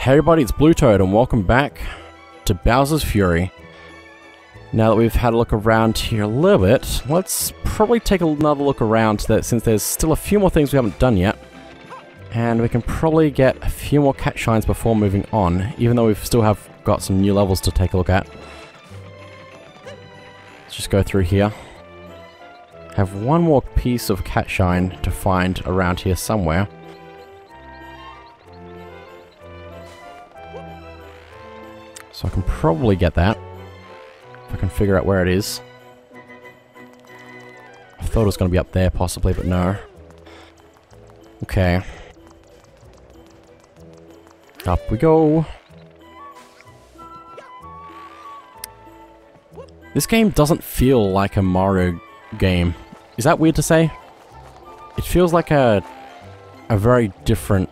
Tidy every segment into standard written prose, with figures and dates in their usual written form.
Hey everybody, it's Blue Toad and welcome back to Bowser's Fury. Now that we've had a look around here a little bit, let's probably take another look around since there's still a few more things we haven't done yet. And we can probably get a few more cat shines before moving on, even though we still have got some new levels to take a look at. Let's just go through here. Have one more piece of cat shine to find around here somewhere. So I can probably get that, if I can figure out where it is. I thought it was going to be up there possibly, but no. Okay. Up we go. This game doesn't feel like a Mario game. Is that weird to say? It feels like a very different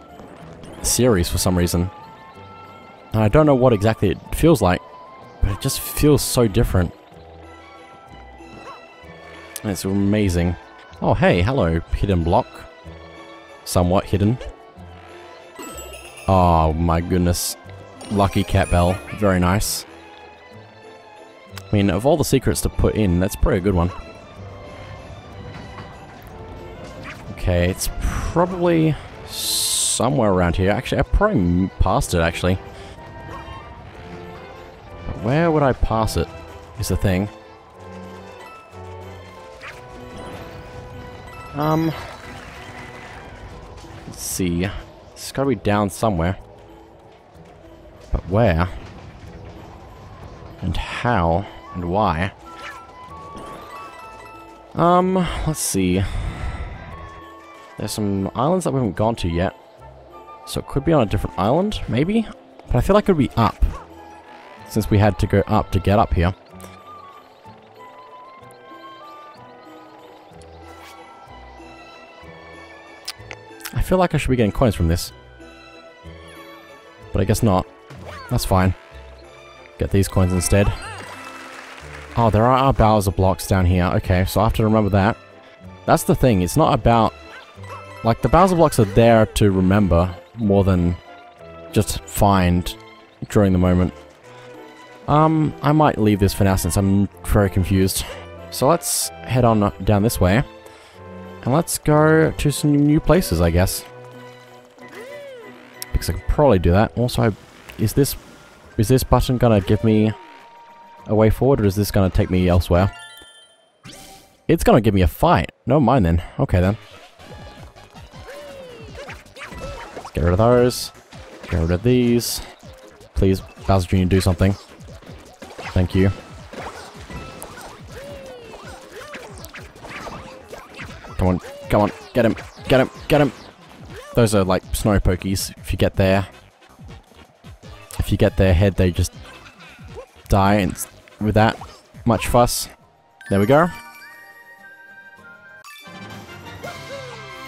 series for some reason. And I don't know what exactly it feels like, but it just feels so different. And it's amazing. Oh hey, hello, hidden block. Somewhat hidden. Oh my goodness. Lucky Cat Bell, very nice. I mean, of all the secrets to put in, that's probably a good one. Okay, it's probably somewhere around here. Actually, I probably passed it actually. Where would I pass it, is the thing. Let's see. It's gotta be down somewhere. But where? And how? And why? Let's see. There's some islands that we haven't gone to yet. So it could be on a different island, maybe? But I feel like it would be up, since we had to go up to get up here. I feel like I should be getting coins from this. But I guess not. That's fine. Get these coins instead. Oh, there are Bowser blocks down here. Okay, so I have to remember that. That's the thing, it's not about... Like, the Bowser blocks are there to remember more than just find during the moment. I might leave this for now since I'm very confused. So let's head on down this way. And let's go to some new places, I guess. Because I can probably do that. Also, is this button gonna give me a way forward, or is this gonna take me elsewhere? It's gonna give me a fight. Never mind then. Okay then. Let's get rid of those. Get rid of these. Please, Bowser Jr., do something. Thank you. Come on, come on, get him, get him, get him! Those are like snow pokies. If you get their head, they just die, and with that much fuss. There we go.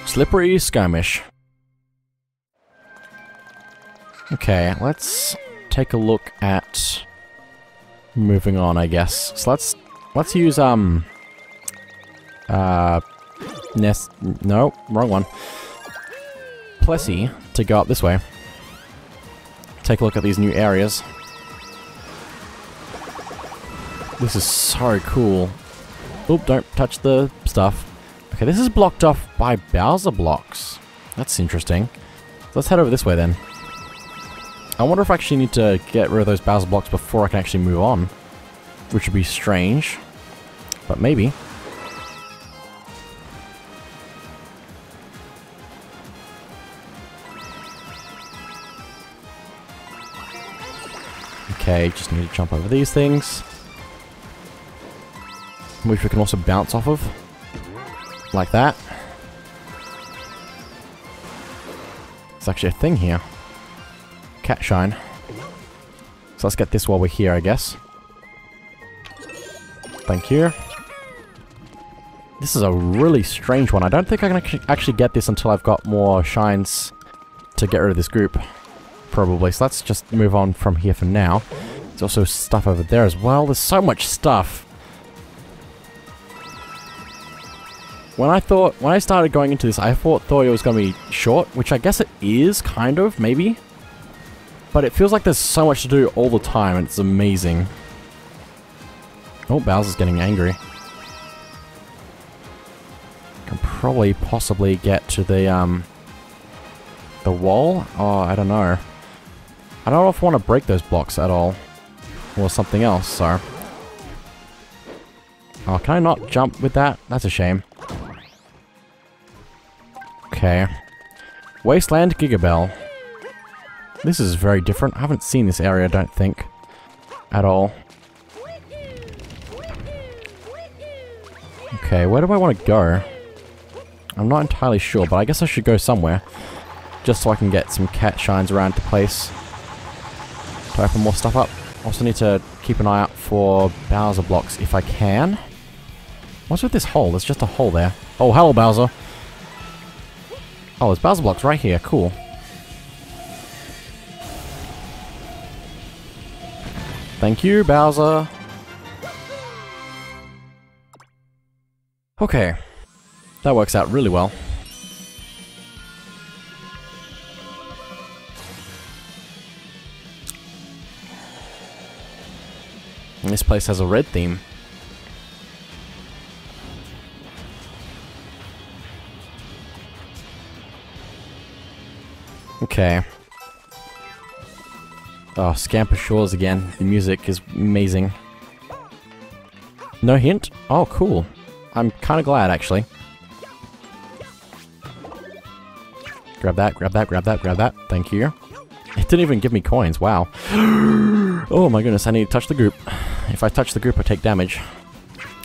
Slippery skirmish. Okay, let's take a look at moving on, I guess. So let's use nest. No, wrong one. Plessy to go up this way. Take a look at these new areas. This is so cool. Oop! Don't touch the stuff. Okay, this is blocked off by Bowser blocks. That's interesting. Let's head over this way then. I wonder if I actually need to get rid of those Bowser blocks before I can actually move on. Which would be strange. But maybe. Okay, just need to jump over these things, which we can also bounce off of. Like that. It's actually a thing here. Cat shine. So let's get this while we're here, I guess. Thank you. This is a really strange one. I don't think I can actually get this until I've got more shines to get rid of this group. Probably. So let's just move on from here for now. There's also stuff over there as well. There's so much stuff. When I started going into this, I thought it was going to be short, which I guess it is, kind of, maybe. But it feels like there's so much to do all the time, and it's amazing. Oh, Bowser's getting angry. Can probably possibly get to the wall? Oh, I don't know. I don't know if I want to break those blocks at all. Or something else, so... Oh, can I not jump with that? That's a shame. Okay. Wasteland Giga Bell. This is very different. I haven't seen this area, I don't think. At all. Okay, where do I want to go? I'm not entirely sure, but I guess I should go somewhere. Just so I can get some cat shines around the place. To open more stuff up. Also need to keep an eye out for Bowser blocks if I can. What's with this hole? There's just a hole there. Oh, hello, Bowser. Oh, there's Bowser blocks right here. Cool. Thank you, Bowser. Okay. That works out really well. And this place has a red theme. Okay. Oh, Scamper Shores again. The music is amazing. No hint? Oh, cool. I'm kind of glad, actually. Grab that, grab that, grab that, grab that. Thank you. It didn't even give me coins. Wow. Oh my goodness, I need to touch the goop. If I touch the goop, I take damage.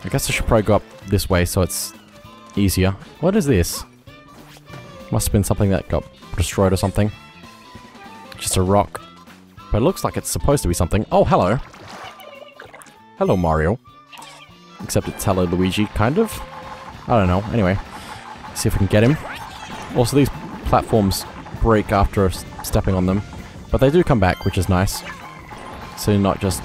I guess I should probably go up this way so it's easier. What is this? Must have been something that got destroyed or something. Just a rock. But it looks like it's supposed to be something. Oh, hello. Hello, Mario. Except it's hello, Luigi, kind of. I don't know. Anyway, see if we can get him. Also, these platforms break after stepping on them. But they do come back, which is nice. So you're not just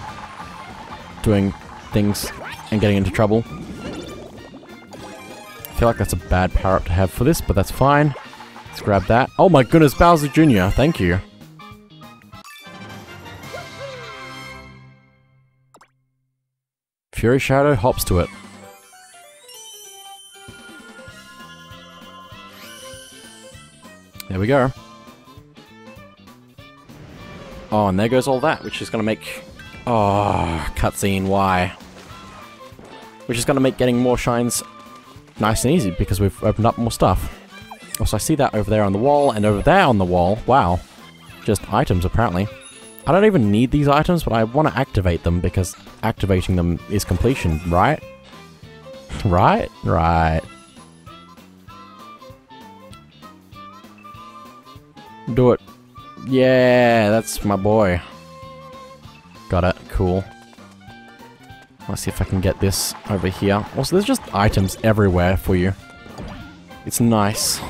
doing things and getting into trouble. I feel like that's a bad power-up to have for this, but that's fine. Let's grab that. Oh my goodness, Bowser Jr., thank you. Fury Shadow hops to it. There we go. Oh, and there goes all that, which is gonna make... Oh, cutscene, why? Which is gonna make getting more shines nice and easy, because we've opened up more stuff. Also, I see that over there on the wall, and over there on the wall. Wow. Just items, apparently. I don't even need these items, but I want to activate them, because activating them is completion, right? Right? Right. Do it. Yeah, that's my boy. Got it. Cool. Let's see if I can get this over here. Also, there's just items everywhere for you. It's nice.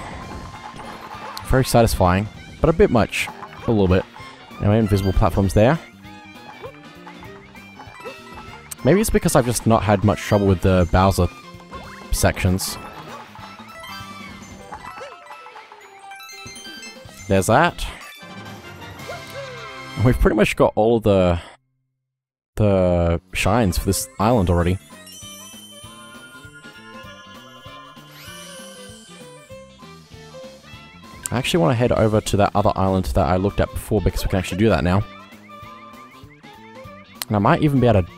Very satisfying, but a bit much. A little bit. Anyway, invisible platforms there. Maybe it's because I've just not had much trouble with the Bowser sections. There's that. We've pretty much got all of the shines for this island already. I actually want to head over to that other island that I looked at before, because we can actually do that now. And I might even be able to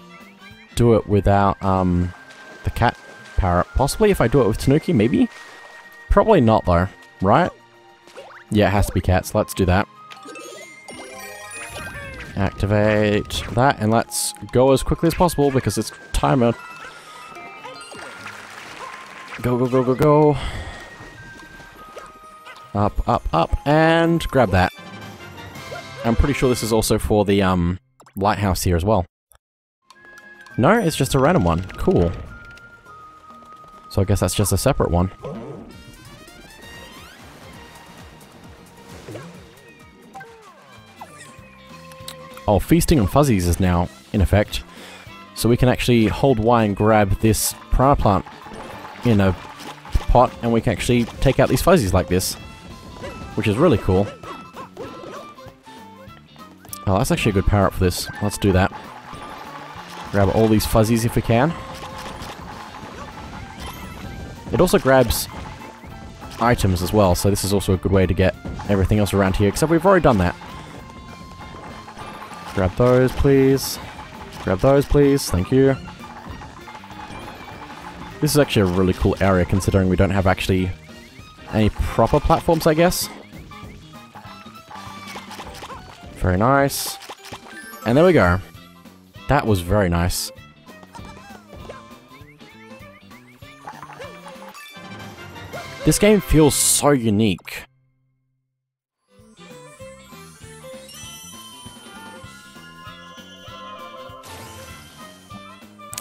do it without the cat parrot. Possibly if I do it with Tanuki, maybe? Probably not though, right? Yeah, it has to be cats. Let's do that. Activate that, and let's go as quickly as possible, because it's timer. Go, go, go, go, go. Up, up, up, and grab that. I'm pretty sure this is also for the lighthouse here as well. No, it's just a random one. Cool. So I guess that's just a separate one. Oh, feasting on fuzzies is now in effect. So we can actually hold Y and grab this piranha plant in a pot, and we can actually take out these fuzzies like this. Which is really cool. Oh, that's actually a good power-up for this. Let's do that. Grab all these fuzzies if we can. It also grabs items as well, so this is also a good way to get everything else around here, except we've already done that. Grab those, please. Grab those, please. Thank you. This is actually a really cool area, considering we don't have actually any proper platforms, I guess. Very nice. And there we go. That was very nice. This game feels so unique.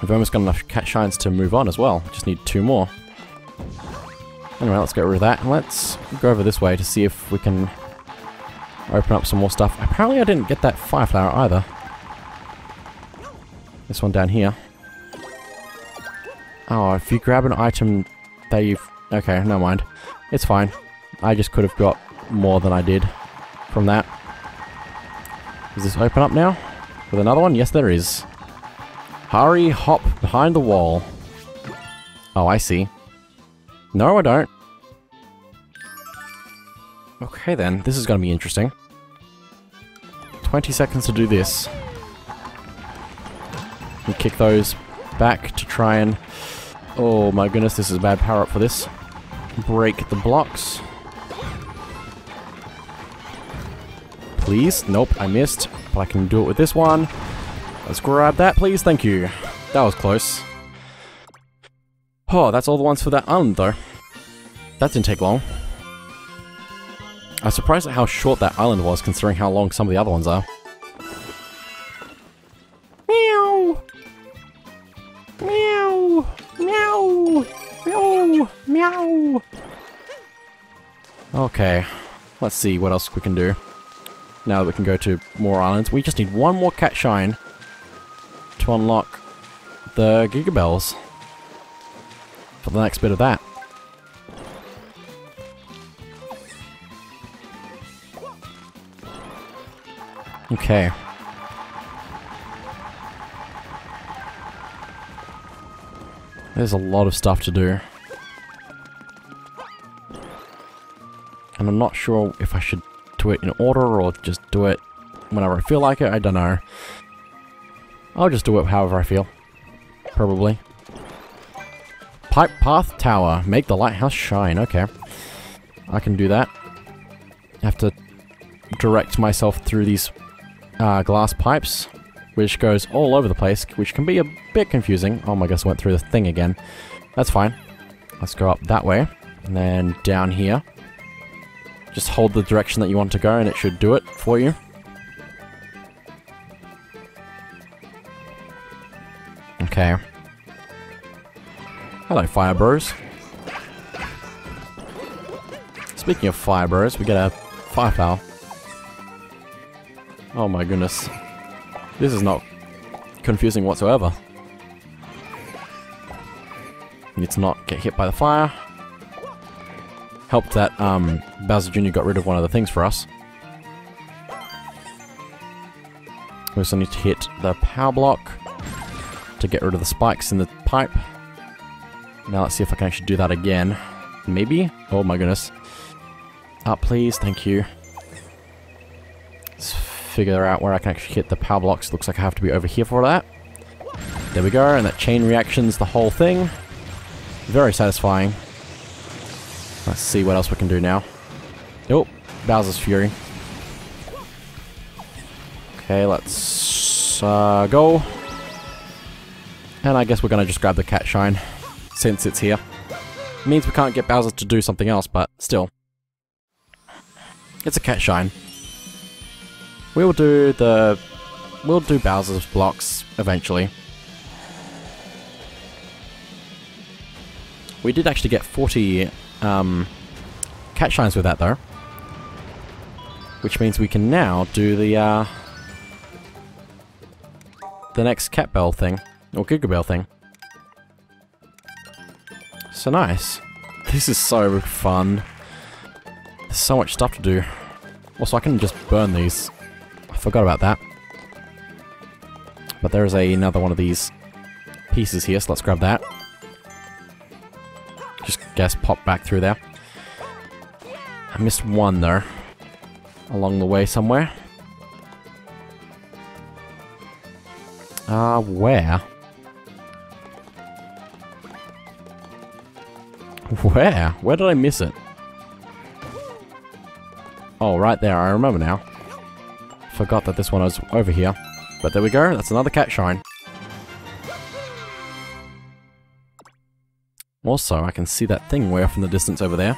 I've almost got enough cat shines to move on as well. Just need two more. Anyway, let's get rid of that. Let's go over this way to see if we can open up some more stuff. Apparently I didn't get that fire flower either. This one down here. Oh, if you grab an item that you've... Okay, never mind. It's fine. I just could have got more than I did from that. Does this open up now? With another one? Yes, there is. Hurry, hop behind the wall. Oh, I see. No, I don't. Okay then, this is going to be interesting. 20 seconds to do this. We kick those back to try and... Oh my goodness, this is a bad power-up for this. Break the blocks. Please? Nope, I missed. But I can do it with this one. Let's grab that, please. Thank you. That was close. Oh, that's all the ones for that island, though. That didn't take long. I was surprised at how short that island was, considering how long some of the other ones are. Meow! Meow! Meow! Meow! Meow! Okay. Let's see what else we can do. Now that we can go to more islands. We just need one more cat shine to unlock the Giga Bells. For the next bit of that. Okay. There's a lot of stuff to do. And I'm not sure if I should do it in order or just do it whenever I feel like it. I don't know. I'll just do it however I feel. Probably. Pipe Path Tower. Make the lighthouse shine. Okay. I can do that. I have to direct myself through these glass pipes, which goes all over the place, which can be a bit confusing. Oh my gosh, I went through the thing again. That's fine. Let's go up that way, and then down here. Just hold the direction that you want to go, and it should do it for you. Okay. Hello, Fire Bros. Speaking of Fire Bros, we get a fire fowl. Oh my goodness. This is not confusing whatsoever. You need to not get hit by the fire. Helped that Bowser Jr. got rid of one of the things for us. We also need to hit the power block to get rid of the spikes in the pipe. Now let's see if I can actually do that again. Maybe? Oh my goodness. Up please, thank you. Let's figure out where I can actually hit the power blocks. Looks like I have to be over here for that. There we go, and that chain reaction's the whole thing. Very satisfying. Let's see what else we can do now. Oh, Bowser's Fury. Okay, let's go. And I guess we're gonna just grab the cat shine, since it's here. It means we can't get Bowser to do something else, but still. It's a cat shine. We'll do Bowser's blocks eventually. We did actually get 40 cat shines with that though. Which means we can now do the next cat bell thing. Or Giga Bell thing. So nice. This is so fun. There's so much stuff to do. Also, I can just burn these. I forgot about that. But there is another one of these pieces here, so let's grab that. Just guess pop back through there. I missed one there. Along the way somewhere. Where? Where? Where did I miss it? Oh, right there. I remember now. Forgot that this one was over here. But there we go. That's another cat shrine. Also, I can see that thing way off in the distance over there.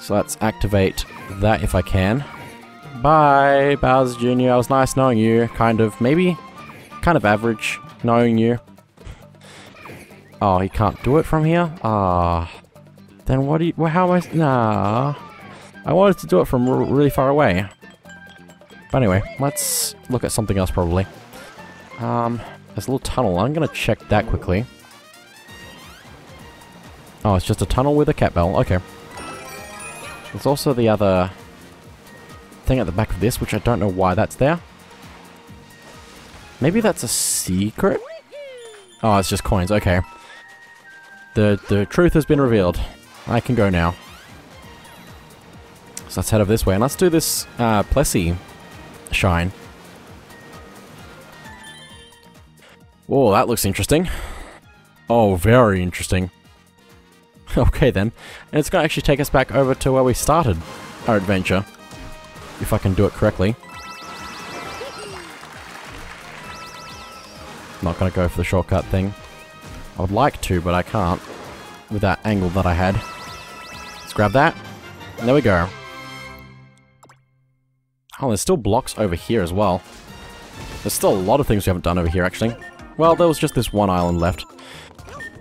So let's activate that if I can. Bye, Bowser Jr. It was nice knowing you. Kind of, maybe? Kind of average, knowing you. Oh, he can't do it from here? Ah. Then what do you... Well, how am I... Nah. I wanted to do it from really far away. But anyway, let's look at something else, probably. There's a little tunnel. I'm gonna check that quickly. Oh, it's just a tunnel with a cat bell. Okay. There's also the other thing at the back of this, which I don't know why that's there. Maybe that's a secret? Oh, it's just coins, okay. The truth has been revealed. I can go now. So let's head over this way, and let's do this Plessy shrine. Whoa, that looks interesting. Oh, very interesting. Okay then. And it's gonna actually take us back over to where we started our adventure. If I can do it correctly. Not gonna go for the shortcut thing. I would like to, but I can't. With that angle that I had. Let's grab that. And there we go. Oh, there's still blocks over here as well. There's still a lot of things we haven't done over here, actually. Well, there was just this one island left.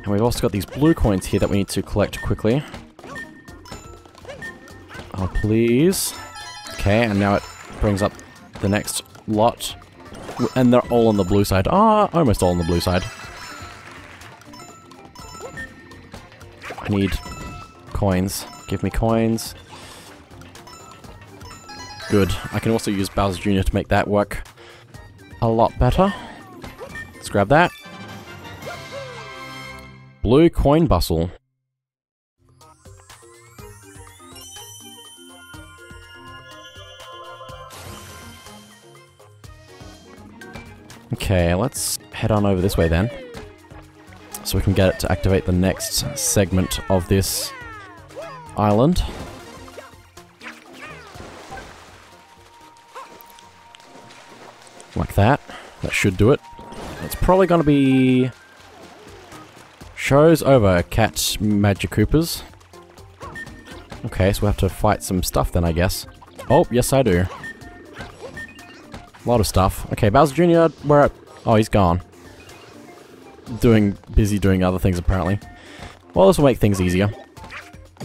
And we've also got these blue coins here that we need to collect quickly. Oh, please. Okay, and now it brings up the next lot. And they're all on the blue side. Ah, almost all on the blue side. I need coins. Give me coins. Good. I can also use Bowser Jr. to make that work a lot better. Let's grab that. Blue coin bustle. Okay, let's head on over this way then. So we can get it to activate the next segment of this island. Like that. That should do it. It's probably gonna be... Shows over, Cat Magicoopers. Okay, so we have to fight some stuff then, I guess. Oh, yes I do. A lot of stuff. Okay, Bowser Jr., where... Oh, he's gone. Busy doing other things, apparently. Well, this will make things easier.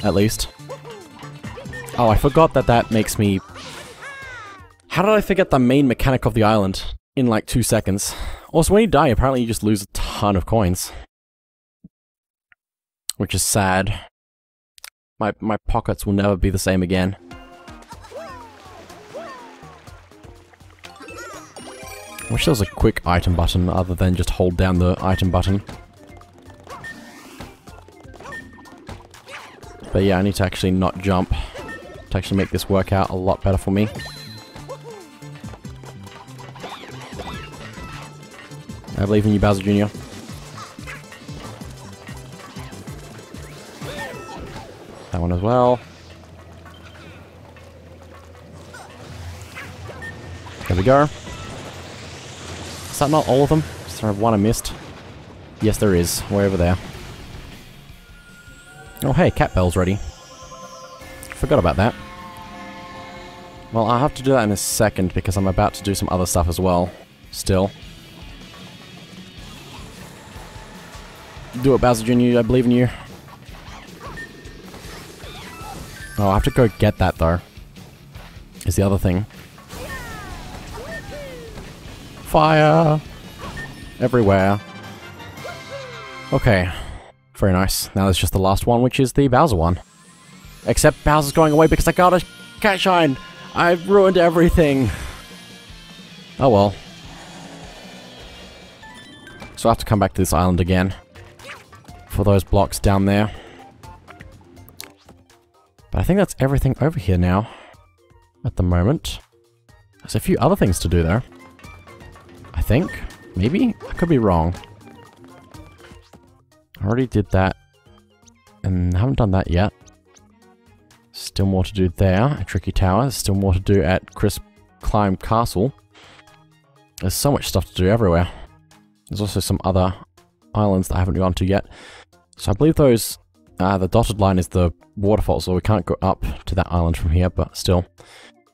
At least. Oh, I forgot that that makes me... How did I forget the main mechanic of the island in, like, 2 seconds? Also, when you die, apparently you just lose a ton of coins. Which is sad. My pockets will never be the same again. I wish there was a quick item button other than just hold down the item button. But yeah, I need to actually not jump to actually make this work out a lot better for me. I believe in you, Bowser Jr. That one as well. There we go. Is that not all of them? Is there one I missed? Yes, there is. Way over there. Oh, hey, cat bell's ready. Forgot about that. Well, I'll have to do that in a second because I'm about to do some other stuff as well. Still. Do it, Bowser Jr. I believe in you. Oh, I have to go get that, though. Is the other thing. Fire! Everywhere. Okay. Very nice. Now there's just the last one, which is the Bowser one. Except Bowser's going away because I got a Cat Shine. I've ruined everything. Oh well. So I have to come back to this island again for those blocks down there. But I think that's everything over here now at the moment. There's a few other things to do though. I think. Maybe? I could be wrong. I already did that and haven't done that yet. Still more to do there at Tricky Tower. Still more to do at Crisp Climb Castle. There's so much stuff to do everywhere. There's also some other islands that I haven't gone to yet. So I believe those... the dotted line is the waterfall, so we can't go up to that island from here, but still.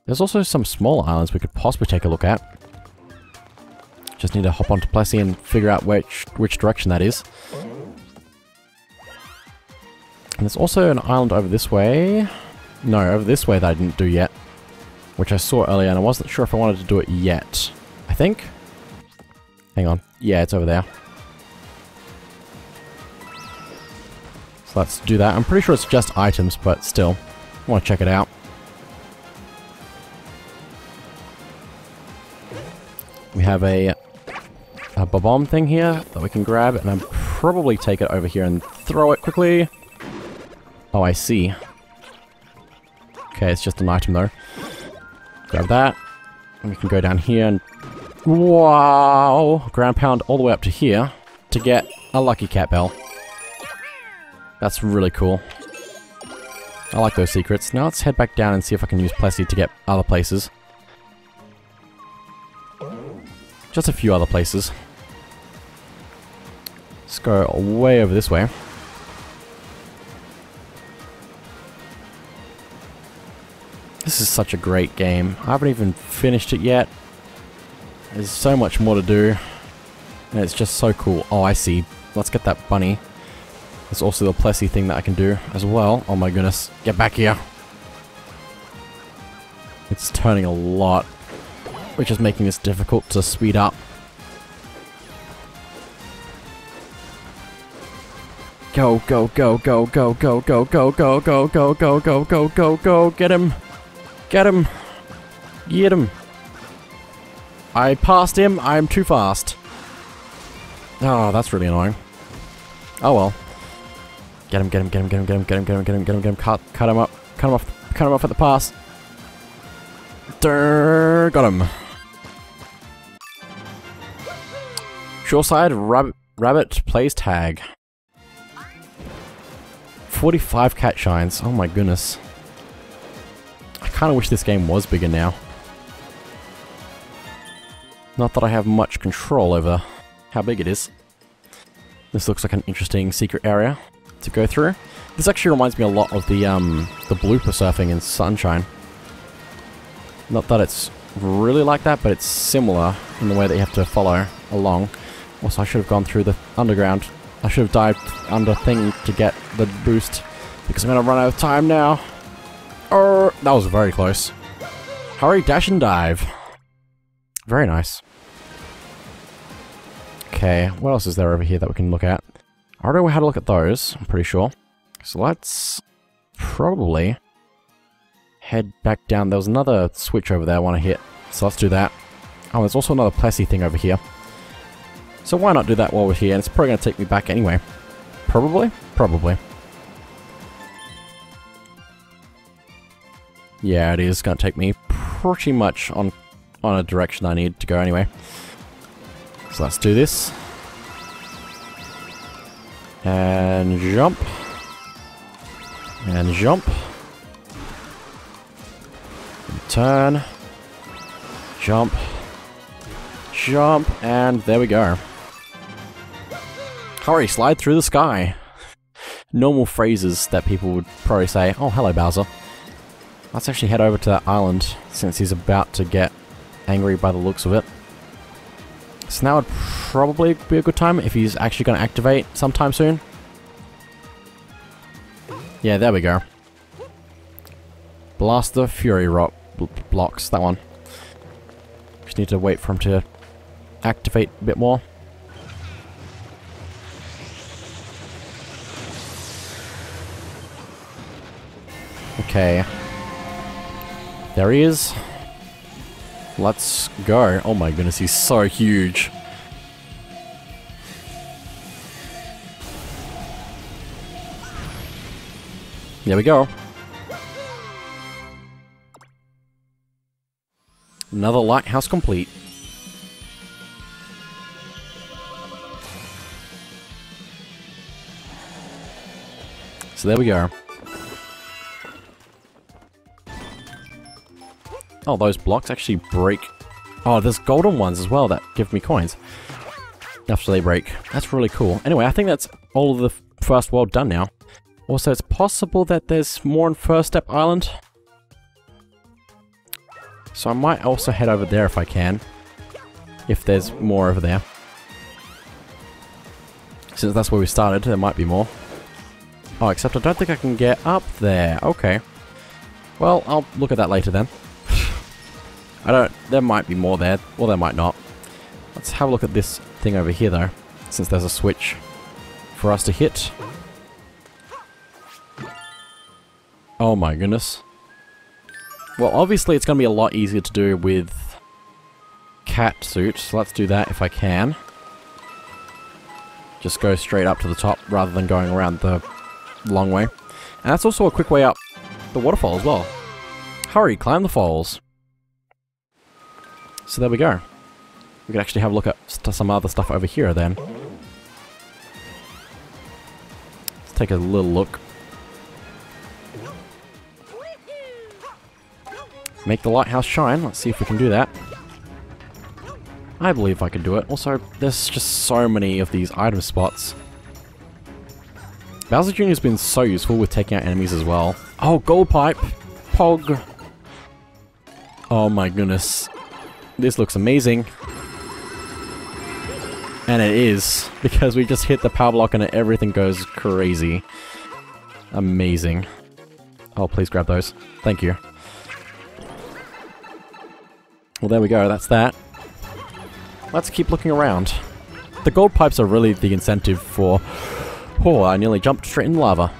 There's also some smaller islands we could possibly take a look at. Just need to hop onto Plessy and figure out which direction that is. And there's also an island over this way. No, over this way that I didn't do yet. Which I saw earlier, and I wasn't sure if I wanted to do it yet. I think? Hang on. Yeah, it's over there. So let's do that. I'm pretty sure it's just items, but still. I want to check it out. We have a bomb thing here that we can grab, and I'll probably take it over here and throw it quickly. Oh, I see. Okay, it's just an item though. Grab that. And we can go down here and... Wow! Ground pound all the way up to here to get a lucky cat bell. That's really cool. I like those secrets. Now let's head back down and see if I can use Plessy to get other places. Just a few other places. Let's go way over this way. This is such a great game. I haven't even finished it yet. There's so much more to do, and it's just so cool. Oh, I see. Let's get that bunny. There's also the Plessy thing that I can do as well. Oh my goodness. Get back here. It's turning a lot, which is making this difficult to speed up. Go, go, go, go, go, go, go, go, go, go, go, go, go, go, go, go. Get him. Get him. Get him. I passed him. I'm too fast. Oh, that's really annoying. Oh well. Get him, get him, get him, get him, get him, get him, get him, get him, get him, get him. Cut him up. Cut him off. Cut him off at the pass. Durr, got him. Shoreside Rabbit plays tag. 45 cat shines. Oh my goodness. I kind of wish this game was bigger now. Not that I have much control over how big it is. This looks like an interesting secret area to go through. This actually reminds me a lot of the blooper surfing in Sunshine. Not that it's really like that, but it's similar in the way that you have to follow along. Also, I should have gone through the underground. I should have dived under thing to get the boost, because I'm going to run out of time now. Oh, that was very close. Hurry, dash, and dive. Very nice. Okay, what else is there over here that we can look at? I already had a look at those, I'm pretty sure. So let's probably head back down. There was another switch over there I want to hit, so let's do that. Oh, there's also another Plessy thing over here. So why not do that while we're here? And it's probably going to take me back anyway. Probably? Probably. Yeah, it is going to take me pretty much on a direction I need to go anyway. So let's do this. And jump. And jump. And turn. Jump. Jump. And there we go. Hurry, slide through the sky. Normal phrases that people would probably say. Oh, hello, Bowser. Let's actually head over to that island since he's about to get angry by the looks of it. So now would probably be a good time if he's actually going to activate sometime soon. Yeah, there we go. Blaster Fury Rock blocks, that one. Just need to wait for him to activate a bit more. Okay. There he is. Let's go. Oh my goodness, he's so huge. There we go. Another lighthouse complete. So there we go. Oh, those blocks actually break. Oh, there's golden ones as well that give me coins after they break. That's really cool. Anyway, I think that's all of the first world done now. Also, it's possible that there's more on First Step Island. So I might also head over there if I can. If there's more over there. Since that's where we started, there might be more. Oh, except I don't think I can get up there. Okay. Well, I'll look at that later then. I don't... There might be more there. Or there might not. Let's have a look at this thing over here though. Since there's a switch for us to hit. Oh my goodness. Well, obviously it's going to be a lot easier to do with cat suit, so let's do that if I can. Just go straight up to the top rather than going around the long way. And that's also a quick way up the waterfall as well. Hurry, climb the falls. So there we go. We could actually have a look at some other stuff over here then. Let's take a little look. Make the lighthouse shine. Let's see if we can do that. I believe I can do it. Also, there's just so many of these item spots. Bowser Jr. has been so useful with taking out enemies as well. Oh, Gold Pipe! Pog! Oh my goodness. This looks amazing. And it is, because we just hit the power block and everything goes crazy. Amazing. Oh, please grab those. Thank you. Well, there we go, that's that. Let's keep looking around. The gold pipes are really the incentive for... Oh, I nearly jumped straight in lava.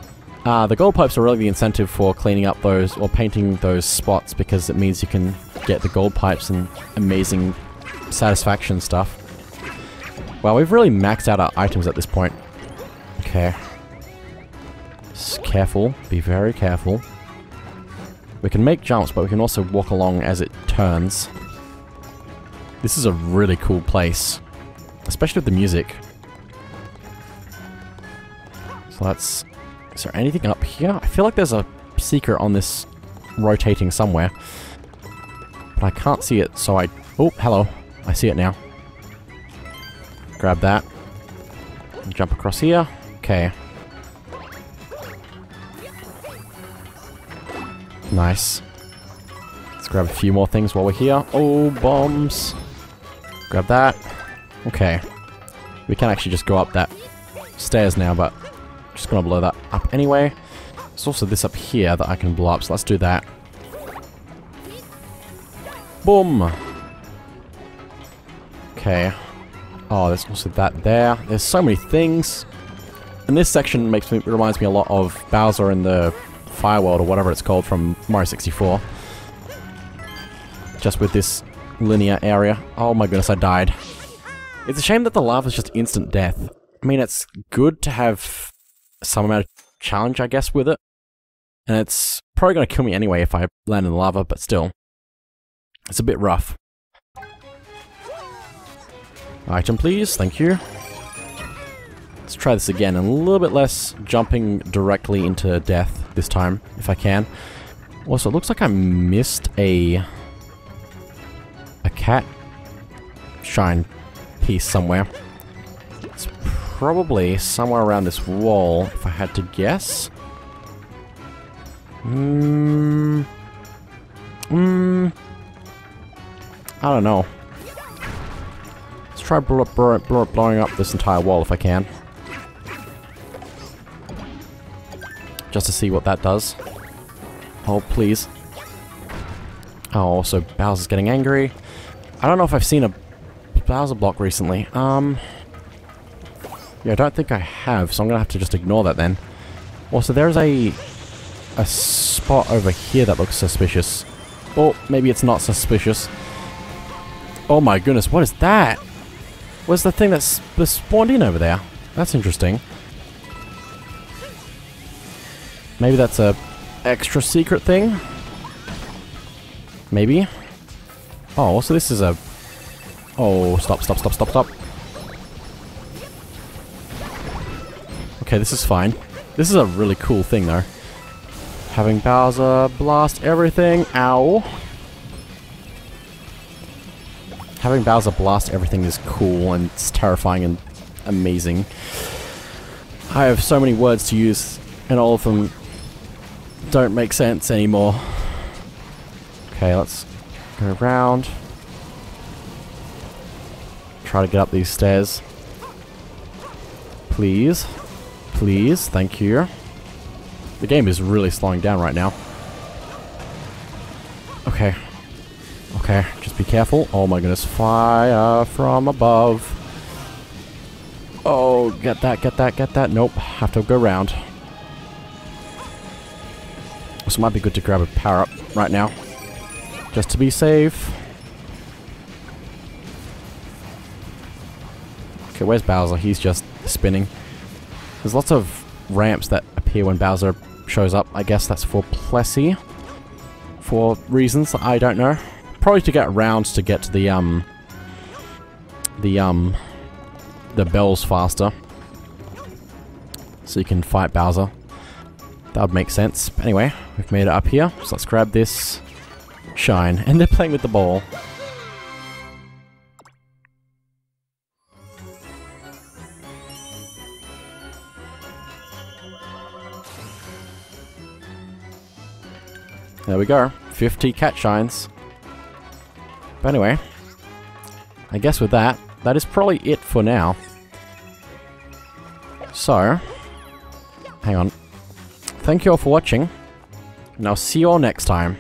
The gold pipes are really the incentive for cleaning up those, or painting those spots, because it means you can get the gold pipes and amazing satisfaction stuff. Wow, we've really maxed out our items at this point. Okay. Just careful, be very careful. We can make jumps, but we can also walk along as it turns. This is a really cool place, especially with the music. So that's... Is there anything up here? I feel like there's a secret on this rotating somewhere. But I can't see it, so I... Oh, hello. I see it now. Grab that. Jump across here. Okay. Nice. Let's grab a few more things while we're here. Oh, bombs. Grab that. Okay. We can actually just go up that stairs now, but I'm just going to blow that up anyway. There's also this up here that I can blow up, so let's do that. Boom. Okay. Oh, there's also that there. There's so many things. And this section reminds me a lot of Bowser and the Fire World, or whatever it's called, from Mario 64. Just with this linear area. Oh my goodness, I died. It's a shame that the lava is just instant death. I mean, it's good to have some amount of challenge, I guess, with it. And it's probably going to kill me anyway if I land in the lava, but still. It's a bit rough. Item, please. Thank you. Let's try this again, and a little bit less jumping directly into death this time, if I can. Also, it looks like I missed a cat shine piece somewhere. It's probably somewhere around this wall, if I had to guess. I don't know. Let's try blowing up this entire wall if I can. Just to see what that does. Oh, please. Oh, also Bowser's getting angry. I don't know if I've seen a Bowser block recently. Yeah, I don't think I have, so I'm gonna have to just ignore that then. Also, there's a a spot over here that looks suspicious. Or maybe it's not suspicious. Oh my goodness, what is that? What's the thing that's spawned in over there? That's interesting. Maybe that's a extra secret thing? Maybe? Oh, also this is a... Oh, stop, stop, stop, stop, stop. Okay, this is fine. This is a really cool thing, though. Having Bowser blast everything. Ow. Having Bowser blast everything is cool, and it's terrifying and amazing. I have so many words to use, and all of them don't make sense anymore. Okay, let's go around. Try to get up these stairs. Please. Please. Thank you. The game is really slowing down right now. Okay. Okay. Just be careful. Oh my goodness. Fire from above. Oh, get that, get that, get that. Nope. Have to go around. This might be good to grab a power up right now. Just to be safe. Okay, where's Bowser? He's just spinning. There's lots of ramps that appear when Bowser shows up. I guess that's for Plessy. For reasons that I don't know. Probably to get rounds to get to the bells faster. So you can fight Bowser. That would make sense. But anyway, we've made it up here. So let's grab this shine. And they're playing with the ball. There we go, 50 cat shines. But anyway, I guess with that, that is probably it for now. So, hang on. Thank you all for watching, and I'll see you all next time.